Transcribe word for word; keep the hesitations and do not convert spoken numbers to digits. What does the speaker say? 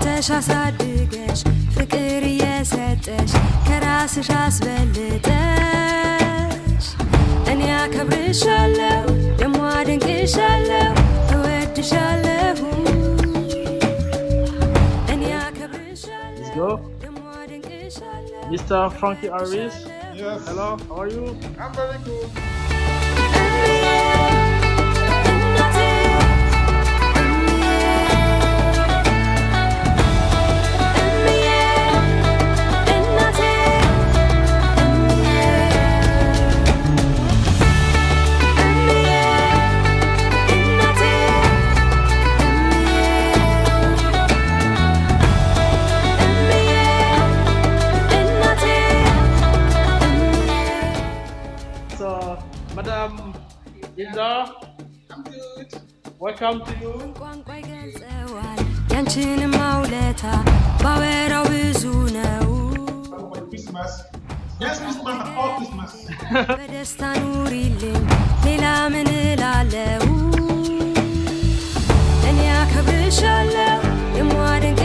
ستش أصدقش فكري يا ستش كراسش أسبلتش أني أكبر شلو دموعك شلو أود شلو أني أكبر شلو دموعك شلو. Mister Frankie Harris. Yes. Hello. How are you? I'm very good. Madam Hilda, I'm good. Welcome to you. For Christmas. Yes, Christmas and all Christmas.